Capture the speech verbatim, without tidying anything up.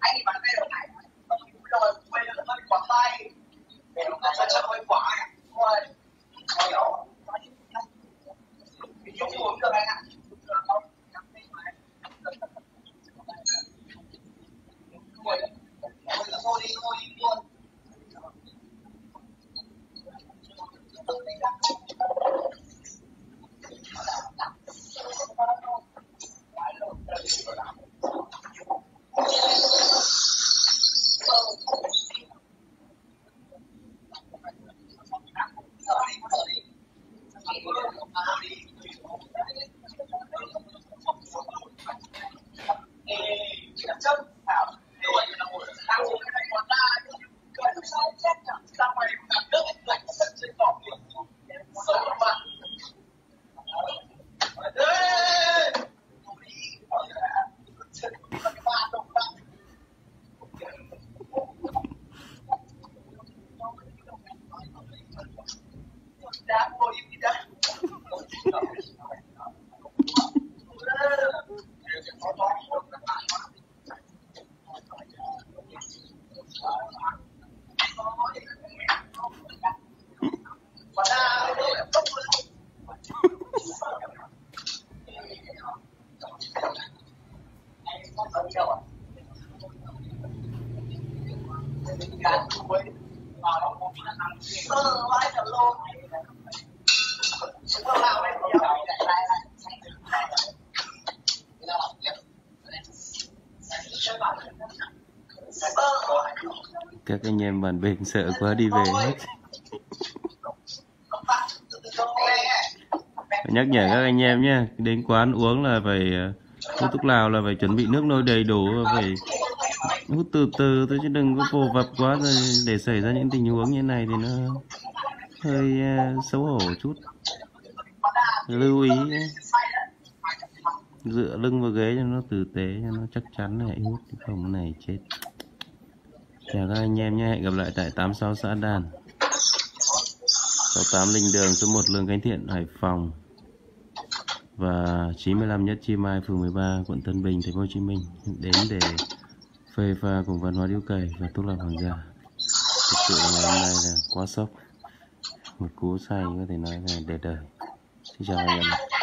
anh bán về ở này không rồi quê là hơi quá tay để nó là chắc hơi quá rồi rồi đó chúng uống được anh ạ. Thôi đi, thôi đi luôn. Các anh em bạn bình sợ quá đi về hết. Phải nhắc nhở các anh em nhé, đến quán uống là phải hút thuốc lào là phải chuẩn bị nước nôi đầy đủ, phải hút từ từ thôi chứ đừng có vồ vập quá rồi để xảy ra những tình huống như này thì nó hơi xấu hổ chút. Lưu ý dựa lưng vào ghế cho nó tử tế, cho nó chắc chắn, hãy hút không này chết. Chào các anh em nhé, hẹn gặp lại tại tám mươi sáu xã Đàn, sáu mươi tám Linh Đường, số một Lương Khánh Thiện, Hải Phòng và chín mươi lăm Nhất Chi Mai, phường mười ba, quận Tân Bình, thành phố Hồ Chí Minh, đến để phê pha cùng văn hóa Dieu Cay và thuốc lào Hoàng Gia. Thực sự là ngày hôm nay là quá sốc, một cú say có thể nói là đời đời. Xin chào anh em.